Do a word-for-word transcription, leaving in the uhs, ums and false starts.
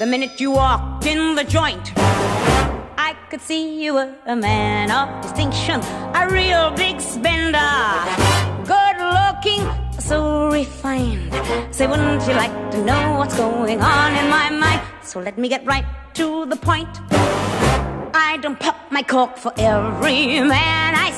The minute you walked in the joint, I could see you were a man of distinction, a real big spender, good looking, so refined. Say, wouldn't you like to know what's going on in my mind? So let me get right to the point. I don't pop my cork for every man I see.